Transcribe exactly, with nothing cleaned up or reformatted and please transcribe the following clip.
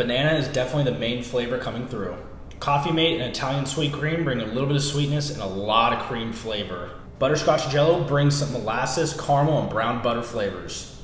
Banana is definitely the main flavor coming through. Coffeemate and Italian sweet cream bring a little bit of sweetness and a lot of cream flavor. Butterscotch Jello brings some molasses, caramel, and brown butter flavors.